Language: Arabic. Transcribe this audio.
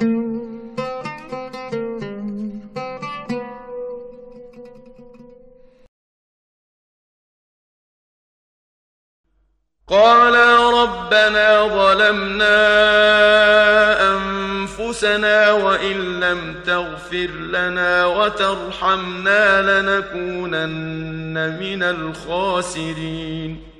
قالا ربنا ظلمنا أنفسنا وإن لم تغفر لنا وترحمنا لنكونن من الخاسرين.